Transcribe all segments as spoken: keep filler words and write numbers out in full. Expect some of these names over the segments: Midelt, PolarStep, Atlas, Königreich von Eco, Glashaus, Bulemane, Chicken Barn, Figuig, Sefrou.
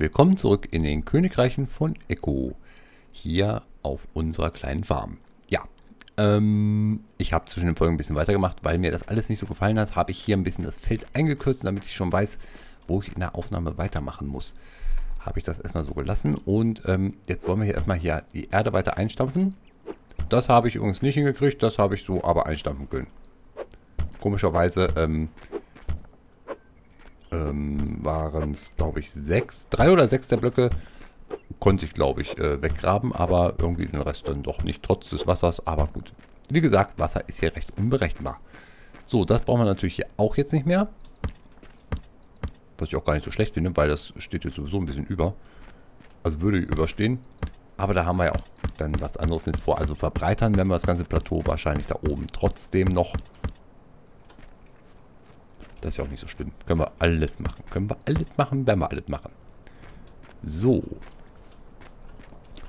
Willkommen zurück in den Königreichen von Eco. Hier auf unserer kleinen Farm. Ja, ähm, ich habe zwischen den Folgen ein bisschen weitergemacht, weil mir das alles nicht so gefallen hat, habe ich hier ein bisschen das Feld eingekürzt, damit ich schon weiß, wo ich in der Aufnahme weitermachen muss. Habe ich das erstmal so gelassen und ähm, jetzt wollen wir hier erstmal hier die Erde weiter einstampfen. Das habe ich übrigens nicht hingekriegt, das habe ich so aber einstampfen können. Komischerweise ähm, ähm, waren es, glaube ich, sechs, drei oder sechs der Blöcke konnte ich, glaube ich, äh, weggraben, aber irgendwie den Rest dann doch nicht, trotz des Wassers, aber gut. Wie gesagt, Wasser ist hier recht unberechenbar. So, das brauchen wir natürlich hier auch jetzt nicht mehr. Was ich auch gar nicht so schlecht finde, weil das steht jetzt sowieso ein bisschen über. Also würde überstehen. Aber da haben wir ja auch dann was anderes mit vor. Also verbreitern werden wir das ganze Plateau wahrscheinlich da oben trotzdem noch. Das ist ja auch nicht so schlimm. Können wir alles machen. Können wir alles machen, werden wir alles machen. So.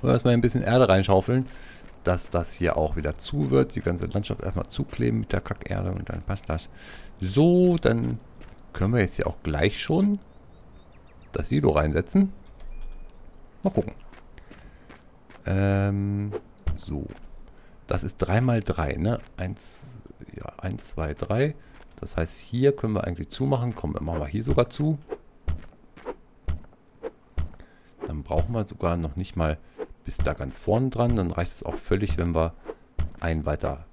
Wollen wir erstmal ein bisschen Erde reinschaufeln, dass das hier auch wieder zu wird. Die ganze Landschaft erstmal zukleben mit der Kackerde und dann passt das. So, dann können wir jetzt hier auch gleich schon das Silo reinsetzen. Mal gucken. Ähm, so. Das ist drei mal drei, ne? eins, ja, eins, zwei, drei. Das heißt, hier können wir eigentlich zumachen. Komm, dann machen wir hier sogar zu. Dann brauchen wir sogar noch nicht mal bis da ganz vorne dran. Dann reicht es auch völlig, wenn wir einen weiter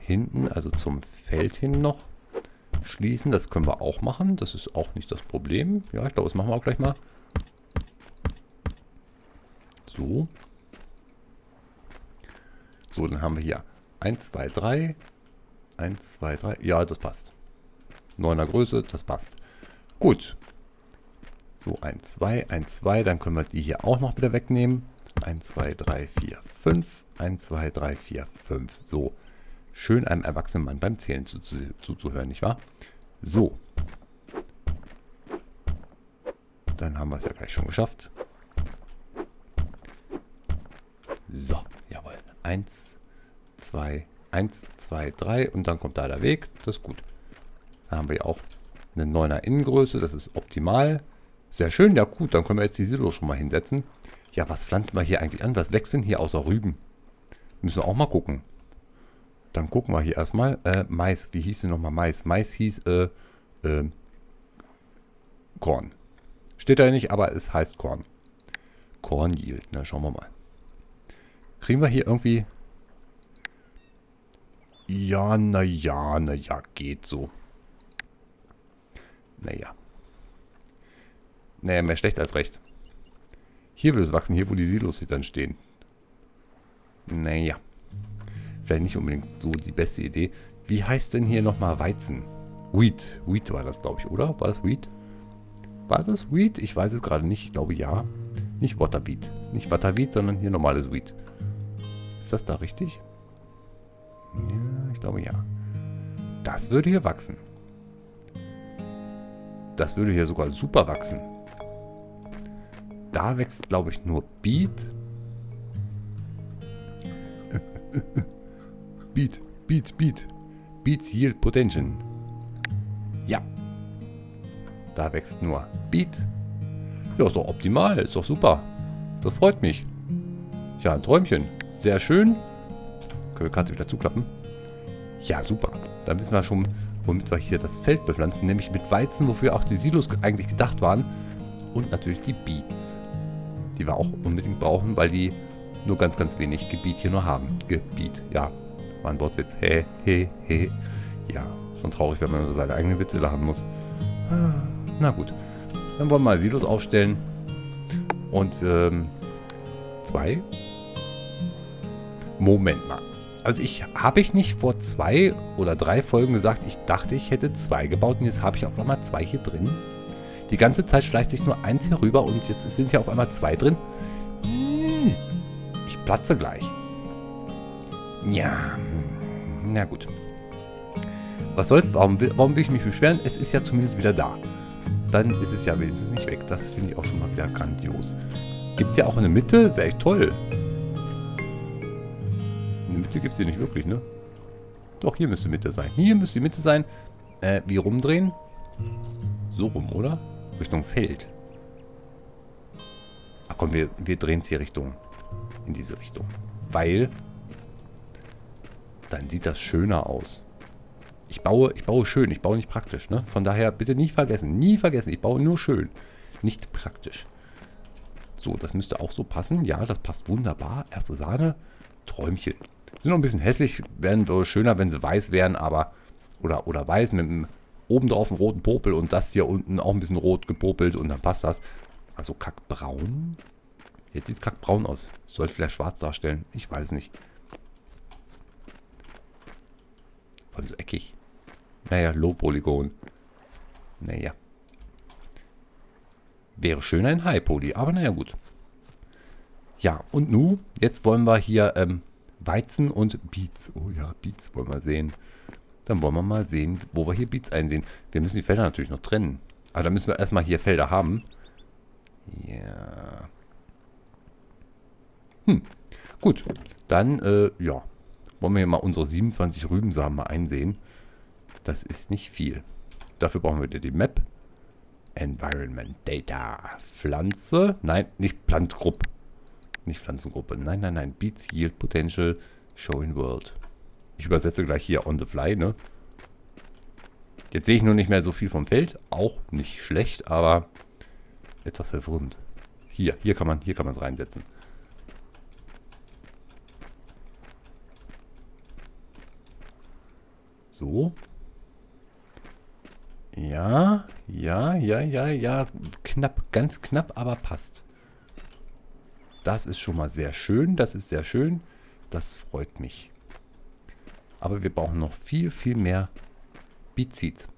hinten, also zum Feld hin noch schließen. Das können wir auch machen. Das ist auch nicht das Problem. Ja, ich glaube, das machen wir auch gleich mal. So. So, dann haben wir hier eins, zwei, drei. eins, zwei, drei. Ja, das passt. neuner Größe, das passt. Gut. So, eins, zwei, eins, zwei. Dann können wir die hier auch noch wieder wegnehmen. eins, zwei, drei, vier, fünf. eins, zwei, drei, vier, fünf. So. Schön einem erwachsenen Mann beim Zählen zuzuhören, zu, zu, zu nicht wahr? So. Dann haben wir es ja gleich schon geschafft. So, jawohl. eins, zwei, eins, zwei, drei. Und dann kommt da der Weg. Das ist gut. Da haben wir ja auch eine neuner Innengröße. Das ist optimal. Sehr schön. Ja, gut. Dann können wir jetzt die Silos schon mal hinsetzen. Ja, was pflanzen wir hier eigentlich an? Was wächst denn hier außer Rüben? Müssen wir auch mal gucken. Dann gucken wir hier erstmal. Äh, Mais, wie hieß denn nochmal Mais? Mais hieß äh, äh, Korn. Steht da ja nicht, aber es heißt Korn. Korn Yield. Na, schauen wir mal. Kriegen wir hier irgendwie... Ja, naja, naja, geht so. Naja. Naja, mehr schlecht als recht. Hier würde es wachsen, hier wo die Silos dann stehen. Naja. Vielleicht nicht unbedingt so die beste Idee. Wie heißt denn hier nochmal Weizen? Wheat. Wheat war das, glaube ich, oder? War das Wheat? War das Wheat? Ich weiß es gerade nicht. Ich glaube, ja. Nicht Waterbeet. Nicht Waterbeet, sondern hier normales Wheat. Ist das da richtig? Ja, ich glaube, ja. Das würde hier wachsen. Das würde hier sogar super wachsen. Da wächst, glaube ich, nur Beet. Beat, Beat, Beat. Beats Yield Potential. Ja. Da wächst nur Beat. Ja, ist doch optimal. Ist doch super. Das freut mich. Ja, ein Träumchen. Sehr schön. Können wir Karte wieder zuklappen? Ja, super. Dann wissen wir schon, womit wir hier das Feld bepflanzen. Nämlich mit Weizen, wofür auch die Silos eigentlich gedacht waren. Und natürlich die Beets. Die wir auch unbedingt brauchen, weil die nur ganz, ganz wenig Gebiet hier nur haben. Gebiet, ja. War ein Wortwitz. He, he, he. Ja, schon traurig, wenn man seine eigenen Witze lachen muss. Na gut. Dann wollen wir mal Silos aufstellen. Und, ähm, zwei. Moment mal. Also ich, habe ich nicht vor zwei oder drei Folgen gesagt, ich dachte, ich hätte zwei gebaut und jetzt habe ich auf einmal zwei hier drin. Die ganze Zeit schleicht sich nur eins hier rüber und jetzt sind hier auf einmal zwei drin. Ich platze gleich. Ja, na gut. Was soll's, warum will, warum will ich mich beschweren? Es ist ja zumindest wieder da. Dann ist es ja wenigstens nicht weg. Das finde ich auch schon mal wieder grandios. Gibt es ja auch eine Mitte? Wäre echt toll. Eine Mitte gibt es hier nicht wirklich, ne? Doch, hier müsste Mitte sein. Hier müsste die Mitte sein. Äh, wie rumdrehen? So rum, oder? Richtung Feld. Ach komm, wir, wir drehen es hier Richtung. In diese Richtung. Weil dann sieht das schöner aus. Ich baue, ich baue schön, ich baue nicht praktisch, ne? Von daher bitte nicht vergessen, nie vergessen, ich baue nur schön, nicht praktisch. So, das müsste auch so passen. Ja, das passt wunderbar. Erste Sahne, Träumchen. Sind noch ein bisschen hässlich, wären wohl schöner, wenn sie weiß wären, aber oder, oder weiß mit einem oben drauf einen roten Popel und das hier unten auch ein bisschen rot gepopelt und dann passt das. Also kackbraun. Jetzt sieht es kackbraun aus. Sollte vielleicht schwarz darstellen, ich weiß nicht. Vor allem so eckig. Naja, Low-Polygon. Naja. Wäre schöner in High-Poly, aber naja, gut. Ja, und nu, jetzt wollen wir hier ähm, Weizen und Beets. Oh ja, Beets wollen wir sehen. Dann wollen wir mal sehen, wo wir hier Beets einsehen. Wir müssen die Felder natürlich noch trennen. Aber da müssen wir erstmal hier Felder haben. Ja. Hm, gut. Dann, äh, ja. Wollen wir hier mal unsere siebenundzwanzig Rübensamen mal einsehen. Das ist nicht viel. Dafür brauchen wir die Map. Environment Data. Pflanze. Nein, nicht Plantgruppe. Nicht Pflanzengruppe. Nein, nein, nein. Beets Yield Potential Showing World. Ich übersetze gleich hier on the fly, ne? Jetzt sehe ich nur nicht mehr so viel vom Feld. Auch nicht schlecht, aber etwas verwirrend. Hier, hier kann man, hier kann man es reinsetzen. So. Ja, ja, ja, ja, ja. Knapp, ganz knapp, aber passt. Das ist schon mal sehr schön. Das ist sehr schön. Das freut mich. Aber wir brauchen noch viel, viel mehr Beetseeds.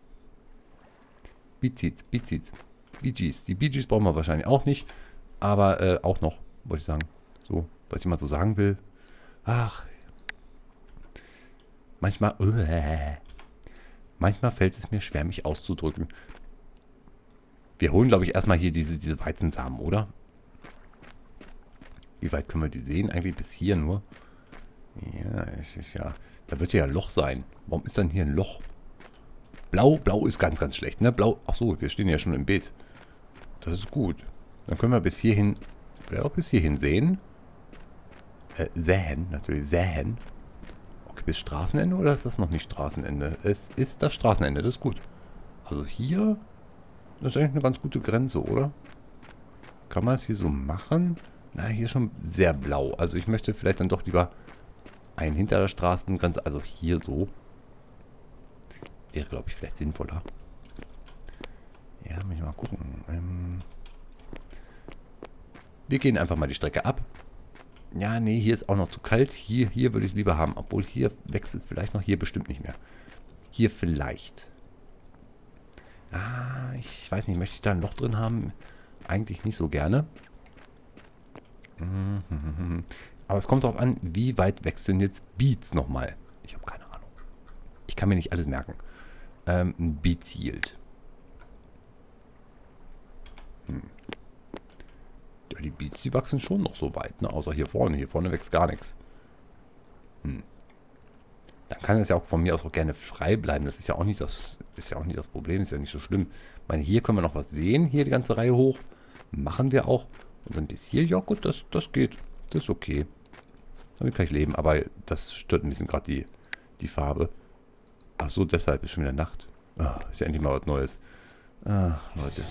Beetseeds, Beetseeds. Bee Gees. Die Bee Gees brauchen wir wahrscheinlich auch nicht. Aber äh, auch noch, wollte ich sagen. So, was ich mal so sagen will. Ach. Manchmal. Uh, manchmal fällt es mir schwer, mich auszudrücken. Wir holen, glaube ich, erstmal hier diese, diese Weizensamen, oder? Wie weit können wir die sehen? Eigentlich bis hier nur. Ja, es ist ja. Da wird ja ein Loch sein. Warum ist dann hier ein Loch? Blau, blau ist ganz, ganz schlecht, ne? Blau. Ach so, wir stehen ja schon im Beet. Das ist gut. Dann können wir bis hierhin, vielleicht auch bis hierhin sehen. Äh, säen, natürlich säen. Okay, bis Straßenende oder ist das noch nicht Straßenende? Es ist das Straßenende, das ist gut. Also hier, das ist eigentlich eine ganz gute Grenze, oder? Kann man es hier so machen? Na, hier schon sehr blau. Also ich möchte vielleicht dann doch lieber ein hinter der Straßengrenze, also hier so. Wäre, glaube ich, vielleicht sinnvoller. Ja, muss ich mal gucken. Ähm Wir gehen einfach mal die Strecke ab. Ja, nee, hier ist auch noch zu kalt. Hier, hier würde ich es lieber haben. Obwohl hier wechselt vielleicht noch, hier bestimmt nicht mehr. Hier vielleicht. Ah, ich weiß nicht, möchte ich da ein Loch drin haben? Eigentlich nicht so gerne. Mhm. Aber es kommt darauf an, wie weit wechseln jetzt Beets nochmal. Ich habe keine Ahnung. Ich kann mir nicht alles merken. Ähm, Beets Yield. Hm. Ja, die Beets, die wachsen schon noch so weit, ne? Außer hier vorne. Hier vorne wächst gar nichts. Hm. Dann kann es ja auch von mir aus auch gerne frei bleiben. Das ist ja auch nicht das, ist ja auch nicht das Problem. Ist ja nicht so schlimm. Ich meine, hier können wir noch was sehen. Hier die ganze Reihe hoch. Machen wir auch. Und dann bis hier. Ja gut, das, das geht. Das ist okay. Damit kann ich leben, aber das stört ein bisschen gerade die, die Farbe. Ach so, deshalb ist schon wieder Nacht. Ah, ist ja endlich mal was Neues. Ach, Leute.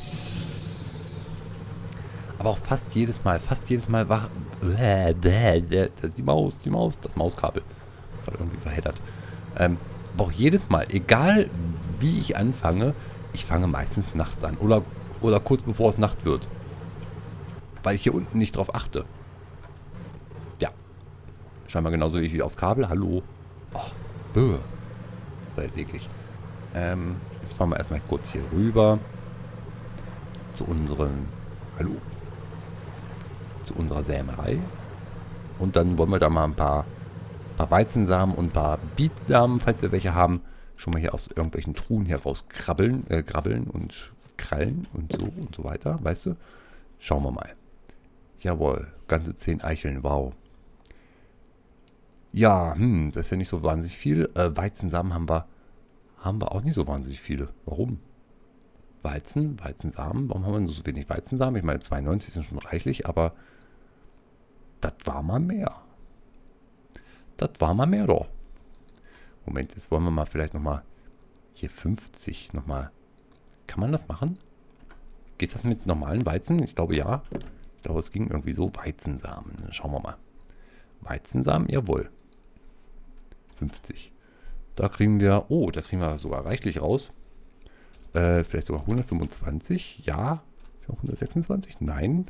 Aber auch fast jedes Mal, fast jedes Mal war... Die Maus, die Maus, das Mauskabel. Das war irgendwie verheddert. Ähm, aber auch jedes Mal, egal wie ich anfange, ich fange meistens nachts an. Oder, oder kurz bevor es Nacht wird. Weil ich hier unten nicht drauf achte. Scheinbar genauso wie aufs Kabel. Hallo. Oh, böh. Das war jetzt eklig. Ähm, jetzt fahren wir erstmal kurz hier rüber. Zu unseren... Hallo. Zu unserer Sämerei. Und dann wollen wir da mal ein paar, paar Weizensamen und ein paar Beetsamen, falls wir welche haben, schon mal hier aus irgendwelchen Truhen herauskrabbeln, äh, grabbeln und krallen und so und so weiter. Weißt du? Schauen wir mal. Jawohl. Ganze zehn Eicheln. Wow. Ja, hm, das ist ja nicht so wahnsinnig viel. Äh, Weizensamen haben wir, haben wir auch nicht so wahnsinnig viele. Warum? Weizen, Weizensamen. Warum haben wir nur so wenig Weizensamen? Ich meine, zweiundneunzig sind schon reichlich, aber das war mal mehr. Das war mal mehr doch. Moment, jetzt wollen wir mal vielleicht nochmal hier fünfzig nochmal. Kann man das machen? Geht das mit normalen Weizen? Ich glaube ja. Ich glaube, es ging irgendwie so. Weizensamen. Schauen wir mal. Weizensamen, jawohl. fünfzig. Da kriegen wir, oh, da kriegen wir sogar reichlich raus. Äh, vielleicht sogar hundertfünfundzwanzig. Ja. hundertsechsundzwanzig? Nein.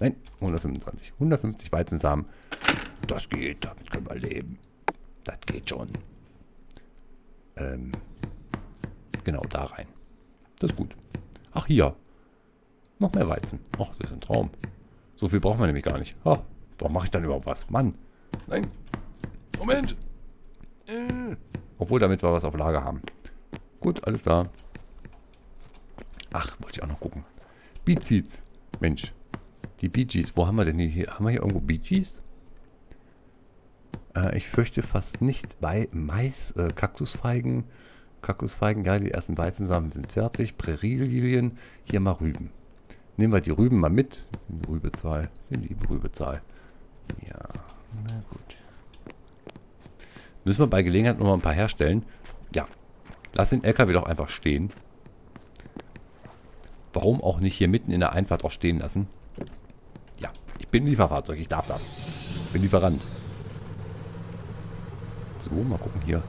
Nein, hundertfünfundzwanzig. hundertfünfzig Weizensamen. Das geht, damit können wir leben. Das geht schon. Ähm, genau, da rein. Das ist gut. Ach, hier. Noch mehr Weizen. Ach, das ist ein Traum. So viel brauchen wir nämlich gar nicht. Ha, warum mache ich dann überhaupt was? Mann. Nein. Moment. Äh. Obwohl, damit wir was auf Lager haben. Gut, alles da. Ach, wollte ich auch noch gucken. Bee Gees. Mensch. Die Bee Gees. Wo haben wir denn die hier? Haben wir hier irgendwo Bee Gees? Äh, ich fürchte fast nicht. Bei Mais, äh, Kaktusfeigen. Kaktusfeigen, geil. Die ersten Weizensamen sind fertig. Prärielilien. Hier mal Rüben. Nehmen wir die Rüben mal mit. Die Rübezahl. Die liebe Rübezahl. Ja, na gut. Müssen wir bei Gelegenheit noch mal ein paar herstellen. Ja, lass den L K W doch einfach stehen. Warum auch nicht hier mitten in der Einfahrt auch stehen lassen? Ja, ich bin Lieferfahrzeug, ich darf das. Ich bin Lieferant. So, mal gucken hier.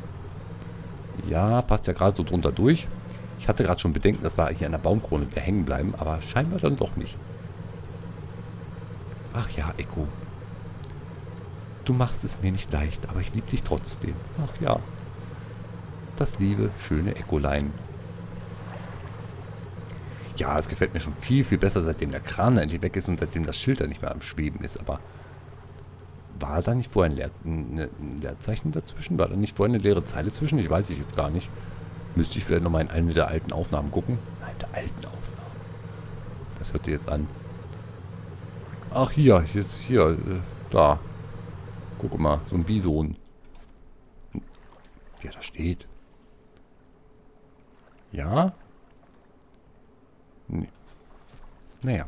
Ja, passt ja gerade so drunter durch. Ich hatte gerade schon Bedenken, dass wir hier an der Baumkrone wieder hängen bleiben, aber scheinbar dann doch nicht. Ach ja, Eco. Du machst es mir nicht leicht, aber ich liebe dich trotzdem. Ach ja. Das liebe, schöne Ecolein. Ja, es gefällt mir schon viel, viel besser, seitdem der Kran endlich weg ist und seitdem das Schild da nicht mehr am Schweben ist. Aber war da nicht vorher ein, Leer, ein Leerzeichen dazwischen? War da nicht vorher eine leere Zeile zwischen? Ich weiß ich jetzt gar nicht. Müsste ich vielleicht nochmal in eine der alten Aufnahmen gucken. Nein, der alten Aufnahmen. Das hört sich jetzt an. Ach, hier, jetzt hier, äh, da. Guck mal, so ein Bison. Wie er da steht. Ja? Nee. Naja.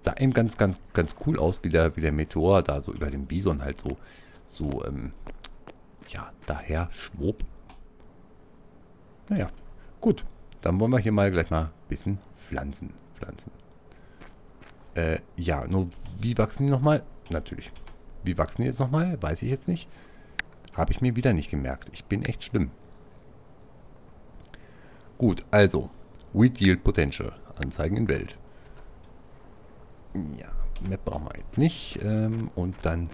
Sah eben ganz, ganz, ganz cool aus, wie der, wie der Meteor da so über den Bison halt so, so, ähm, ja, daher schwob. Naja, gut. Dann wollen wir hier mal gleich mal ein bisschen pflanzen. Pflanzen. Äh, ja, nur wie wachsen die nochmal? Natürlich. Wie wachsen die jetzt nochmal? Weiß ich jetzt nicht. Habe ich mir wieder nicht gemerkt. Ich bin echt schlimm. Gut, also. Wheat Yield Potential. Anzeigen in Welt. Ja, Map brauchen wir jetzt nicht. Ähm, und dann,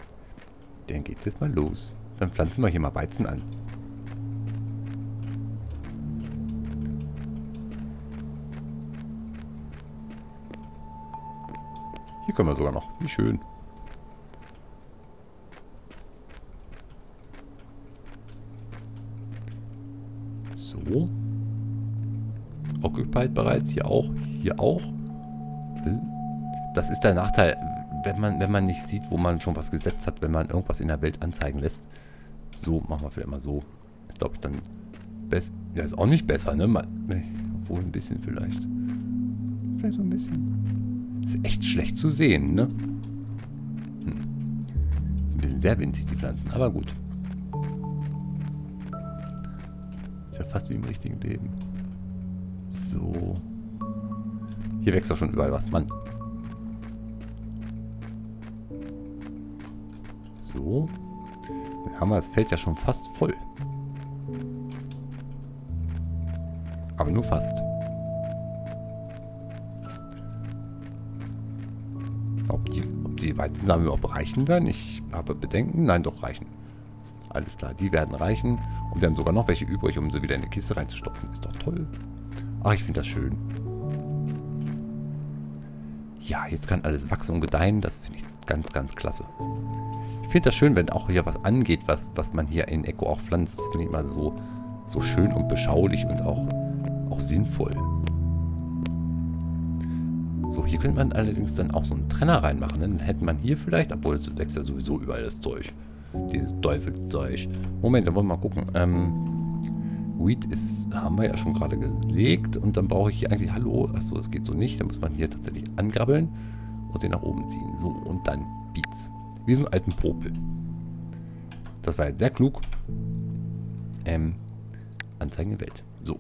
dann geht es jetzt mal los. Dann pflanzen wir hier mal Weizen an. Hier können wir sogar noch. Wie schön. So. Occupied bereits. Hier auch. Hier auch. Das ist der Nachteil, wenn man, wenn man nicht sieht, wo man schon was gesetzt hat, wenn man irgendwas in der Welt anzeigen lässt. So, machen wir vielleicht mal so. Ich glaube, dann... Ja, ist auch nicht besser, ne? Man, obwohl ein bisschen vielleicht. Vielleicht so ein bisschen. Ist echt schlecht zu sehen, ne? Hm. Ist ein bisschen sehr winzig, die Pflanzen, aber gut. Ist ja fast wie im richtigen Leben. So. Hier wächst doch schon überall was, Mann. So. Dann haben wir das Feld ja schon fast voll. Aber nur fast. Ob die, ob die Weizensamen überhaupt reichen werden? Ich habe Bedenken. Nein, doch reichen. Alles klar, die werden reichen. Und wir haben sogar noch welche übrig, um sie wieder in die Kiste reinzustopfen. Ist doch toll. Ach, ich finde das schön. Ja, jetzt kann alles wachsen und gedeihen. Das finde ich ganz, ganz klasse. Ich finde das schön, wenn auch hier was angeht, was, was man hier in Eco auch pflanzt. Das finde ich immer so, so schön und beschaulich und auch, auch sinnvoll. So, hier könnte man allerdings dann auch so einen Trenner reinmachen. Dann hätte man hier vielleicht, obwohl es wächst ja sowieso überall das Zeug. Dieses Teufelszeug. Moment, da wollen wir mal gucken. Ähm, Wheat ist, haben wir ja schon gerade gelegt. Und dann brauche ich hier eigentlich, hallo, achso, das geht so nicht. Dann muss man hier tatsächlich angrabbeln und den nach oben ziehen. So, und dann Beats. Wie so einen alten Popel. Das war jetzt sehr klug. Ähm, Anzeigen der Welt. So.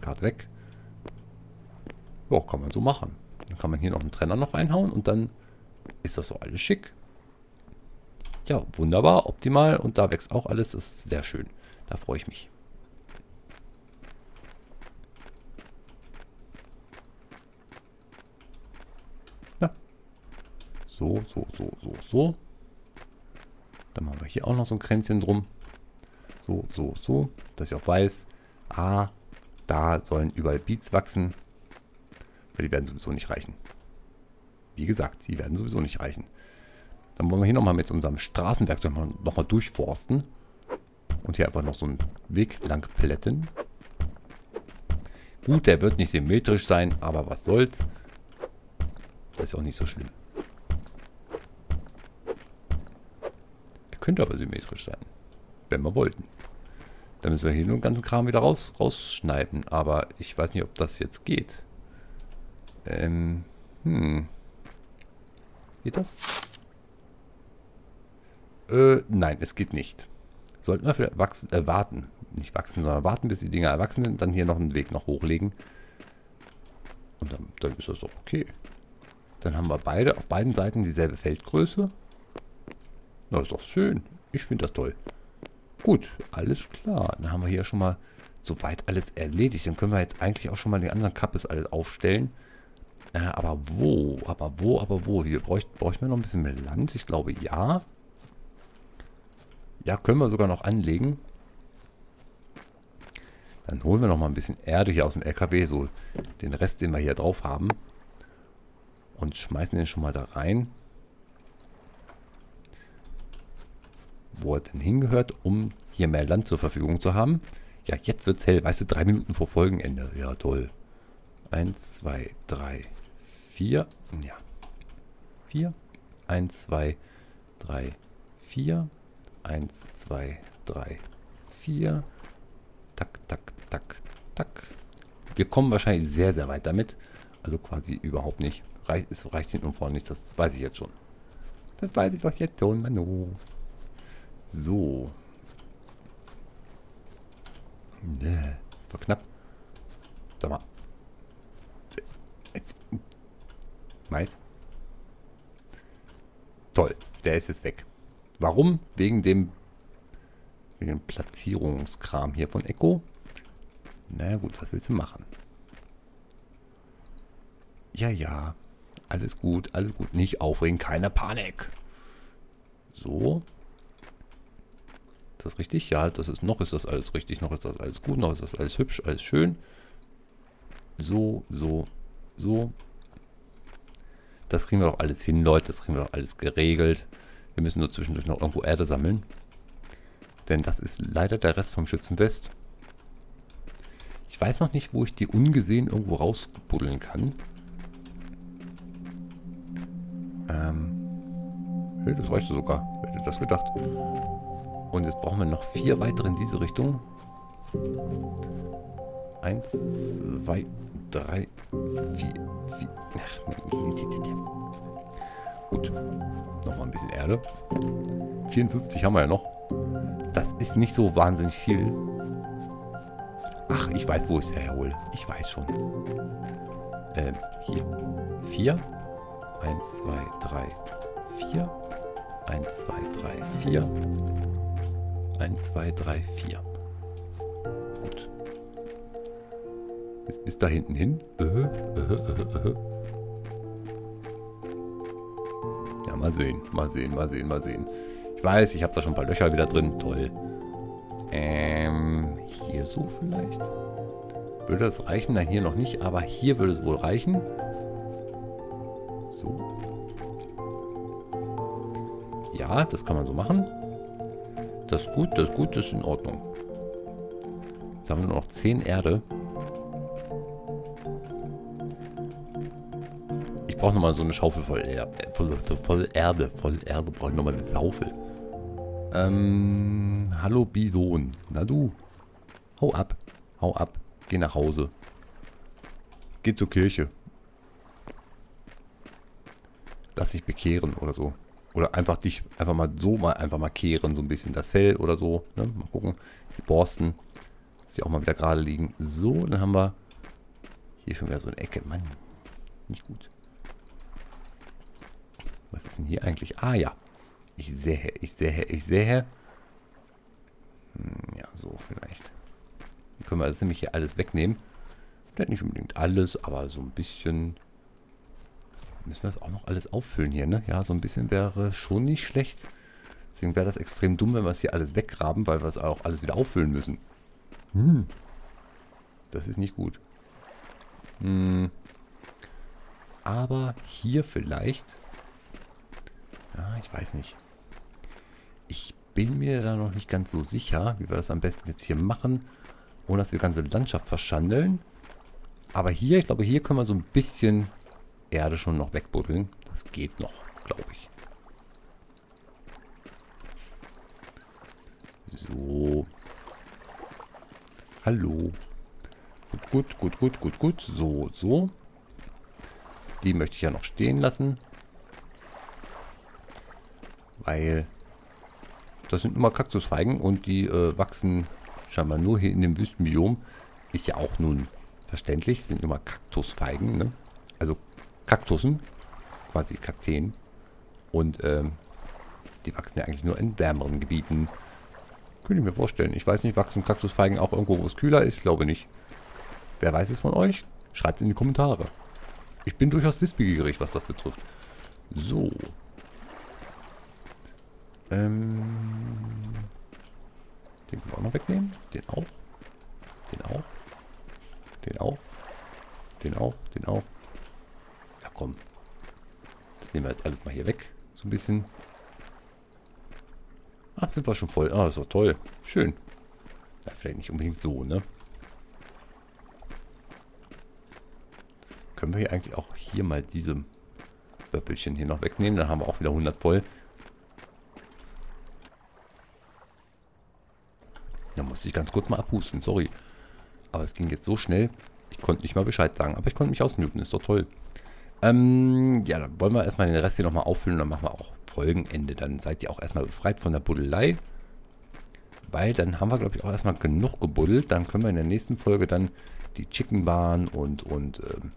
Karte weg. Ja, kann man so machen. Dann kann man hier noch einen Trenner noch reinhauen und dann ist das so alles schick. Ja, wunderbar, optimal. Und da wächst auch alles. Das ist sehr schön. Da freue ich mich. Ja. So, so, so, so, so. Dann machen wir hier auch noch so ein Kränzchen drum. So, so, so. Dass ich auch weiß, ah, da sollen überall Beets wachsen. Weil die werden sowieso nicht reichen. Wie gesagt, die werden sowieso nicht reichen. Dann wollen wir hier nochmal mit unserem Straßenwerkzeug nochmal durchforsten. Und hier einfach noch so einen Weg lang plätten. Gut, der wird nicht symmetrisch sein, aber was soll's. Das ist auch nicht so schlimm. Er könnte aber symmetrisch sein. Wenn wir wollten. Dann müssen wir hier nur den ganzen Kram wieder raus, rausschneiden. Aber ich weiß nicht, ob das jetzt geht. Ähm, hm. Geht das? Äh, nein, es geht nicht. Sollten wir vielleicht wachsen, äh, warten. Nicht wachsen, sondern warten, bis die Dinger erwachsen sind. Dann hier noch einen Weg noch hochlegen. Und dann, dann ist das doch okay. Dann haben wir beide, auf beiden Seiten dieselbe Feldgröße. Na, ist doch schön. Ich finde das toll. Gut, alles klar. Dann haben wir hier schon mal soweit alles erledigt. Dann können wir jetzt eigentlich auch schon mal den anderen Kappes alles aufstellen. Äh, aber wo? Aber wo? Aber wo? Hier bräuchten wir noch ein bisschen mehr Land. Ich glaube, ja. Ja, können wir sogar noch anlegen. Dann holen wir noch mal ein bisschen Erde hier aus dem L K W. So den Rest, den wir hier drauf haben. Und schmeißen den schon mal da rein. Wo er denn hingehört, um hier mehr Land zur Verfügung zu haben. Ja, jetzt wird's hell. Weißt du, drei Minuten vor Folgenende. Ja, toll. Eins, zwei, drei, vier. Ja. Vier. Eins, zwei, drei, vier. Eins, zwei, drei, vier. Tack, tack, tack, tack. Wir kommen wahrscheinlich sehr, sehr weit damit. Also quasi überhaupt nicht. Reicht, es reicht hinten und vorne nicht. Das weiß ich jetzt schon. Das weiß ich doch jetzt schon, Manu. So. Ne, das war knapp. Sag mal. Mais. Toll, der ist jetzt weg. Warum? Wegen dem, wegen dem Platzierungskram hier von Eco. Na gut, was willst du machen? Ja, ja. Alles gut, alles gut. Nicht aufregen, keine Panik. So. Ist das richtig? Ja, das ist, noch ist das alles richtig, noch ist das alles gut, noch ist das alles hübsch, alles schön. So, so, so. Das kriegen wir doch alles hin, Leute. Das kriegen wir doch alles geregelt. Wir müssen nur zwischendurch noch irgendwo Erde sammeln. Denn das ist leider der Rest vom Schützenfest. Ich weiß noch nicht, wo ich die ungesehen irgendwo rausbuddeln kann. Ähm. Hey, das reichte sogar. Wer hätte das gedacht? Und jetzt brauchen wir noch vier weitere in diese Richtung. Eins, zwei, drei, vier, vier. Ach, Mann. Gut, nochmal ein bisschen Erde. vierundfünfzig haben wir ja noch. Das ist nicht so wahnsinnig viel. Ach, ich weiß, wo ich es herhole. Ich weiß schon. Ähm, hier. vier. eins, zwei, drei, vier. eins, zwei, drei, vier. eins, zwei, drei, vier. Gut. Bis, bis da hinten hin. Äh, äh, äh, äh. Mal sehen, mal sehen, mal sehen, mal sehen. Ich weiß, ich habe da schon ein paar Löcher wieder drin. Toll. Ähm, hier so vielleicht? Würde das reichen? Nein, hier noch nicht, aber hier würde es wohl reichen. So. Ja, das kann man so machen. Das ist gut, das ist gut, das ist in Ordnung. Jetzt haben wir nur noch zehn Erde. Ich brauche nochmal so eine Schaufel voll Erde. Voll, voll Erde. Voll Erde brauche ich nochmal eine Schaufel. Ähm, hallo Bison. Na du. Hau ab. Hau ab. Geh nach Hause. Geh zur Kirche. Lass dich bekehren oder so. Oder einfach dich einfach mal so mal einfach mal kehren. So ein bisschen das Fell oder so. Ne? Mal gucken. Die Borsten. Dass die auch mal wieder gerade liegen. So, dann haben wir hier schon wieder so eine Ecke. Mann. Nicht gut. Was ist denn hier eigentlich? Ah ja. Ich sehe, ich sehe, ich sehe. Hm, ja, so vielleicht. Dann können wir das nämlich hier alles wegnehmen. Vielleicht nicht unbedingt alles, aber so ein bisschen. Müssen wir das auch noch alles auffüllen hier, ne? Ja, so ein bisschen wäre schon nicht schlecht. Deswegen wäre das extrem dumm, wenn wir es hier alles weggraben, weil wir es auch alles wieder auffüllen müssen. Hm. Das ist nicht gut. Hm. Aber hier vielleicht. Ja, ich weiß nicht. Ich bin mir da noch nicht ganz so sicher, wie wir das am besten jetzt hier machen, ohne dass wir die ganze Landschaft verschandeln. Aber hier, ich glaube, hier können wir so ein bisschen Erde schon noch wegbuddeln. Das geht noch, glaube ich. So. Hallo. Gut, gut, gut, gut, gut, gut. So, so. Die möchte ich ja noch stehen lassen. Weil das sind immer Kaktusfeigen und die äh, wachsen scheinbar nur hier in dem Wüstenbiom. Ist ja auch nun verständlich. Sind immer Kaktusfeigen, ne? Also Kaktussen, quasi Kakteen. Und ähm, die wachsen ja eigentlich nur in wärmeren Gebieten. Könnte ich mir vorstellen. Ich weiß nicht, wachsen Kaktusfeigen auch irgendwo, wo es kühler ist? Ich glaube nicht. Wer weiß es von euch? Schreibt es in die Kommentare. Ich bin durchaus wissbegierig, was das betrifft. So. Den können wir auch noch wegnehmen. Den auch. Den auch. Den auch. Den auch. Den auch. Ja, komm. Das nehmen wir jetzt alles mal hier weg. So ein bisschen. Ach, sind wir schon voll. Ah, ist doch toll. Schön. Ja, vielleicht nicht unbedingt so, ne? Können wir hier eigentlich auch hier mal diese Wöppelchen hier noch wegnehmen. Dann haben wir auch wieder hundert voll. Da musste ich ganz kurz mal abhusten, sorry. Aber es ging jetzt so schnell, ich konnte nicht mal Bescheid sagen. Aber ich konnte mich ausmuten, ist doch toll. Ähm, ja, dann wollen wir erstmal den Rest hier nochmal auffüllen und dann machen wir auch Folgenende. Dann seid ihr auch erstmal befreit von der Buddelei. Weil dann haben wir, glaube ich, auch erstmal genug gebuddelt. Dann können wir in der nächsten Folge dann die Chicken Barn und, und ähm,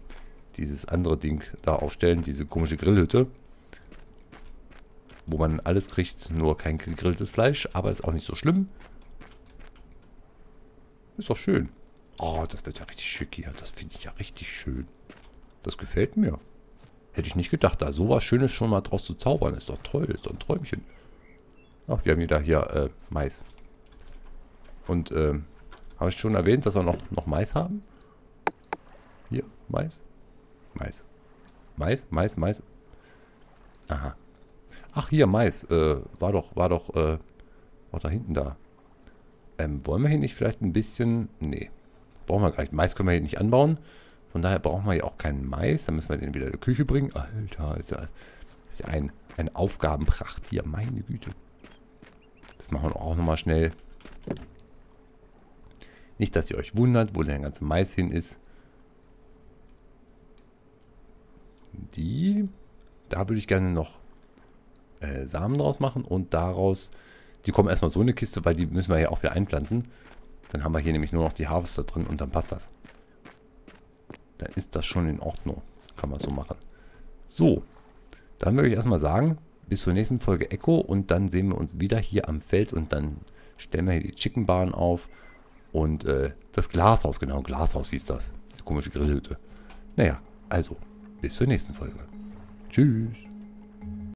dieses andere Ding da aufstellen. Diese komische Grillhütte. Wo man alles kriegt, nur kein gegrilltes Fleisch. Aber ist auch nicht so schlimm. Ist doch schön. Oh, das wird ja richtig schick hier. Das finde ich ja richtig schön. Das gefällt mir. Hätte ich nicht gedacht, da sowas Schönes schon mal draus zu zaubern. Ist doch toll. Ist doch ein Träumchen. Ach, wir haben wieder hier äh, Mais. Und ähm, habe ich schon erwähnt, dass wir noch, noch Mais haben? Hier, Mais. Mais. Mais, Mais, Mais. Aha. Ach, hier, Mais. Äh, war doch, war doch, äh, war da hinten da. Ähm, wollen wir hier nicht vielleicht ein bisschen... Nee, brauchen wir gar nicht. Mais können wir hier nicht anbauen. Von daher brauchen wir hier auch keinen Mais. Dann müssen wir den wieder in die Küche bringen. Alter, ist ja, ist ja ein, ein Aufgabenpracht hier. Meine Güte. Das machen wir auch nochmal schnell. Nicht, dass ihr euch wundert, wo der ganze Mais hin ist. Die... Da würde ich gerne noch äh, Samen draus machen und daraus... Die kommen erstmal so in eine Kiste, weil die müssen wir hier auch wieder einpflanzen. Dann haben wir hier nämlich nur noch die Harvester drin und dann passt das. Dann ist das schon in Ordnung. Kann man so machen. So, dann würde ich erstmal sagen, bis zur nächsten Folge Eco und dann sehen wir uns wieder hier am Feld und dann stellen wir hier die Chicken Barn auf und äh, das Glashaus, genau, Glashaus hieß das. Die komische Grillhütte. Naja, also, bis zur nächsten Folge. Tschüss.